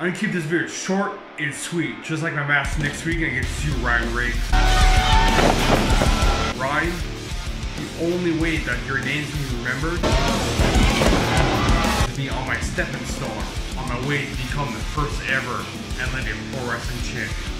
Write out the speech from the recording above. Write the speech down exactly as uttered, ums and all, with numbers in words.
I'm gonna keep this video short and sweet, just like my match next week against you, Ryan Riggs. Ryan, the only way that your name's gonna be remembered is to be on my stepping stone on my way to become the first ever Atlantic Pro Wrestling champion.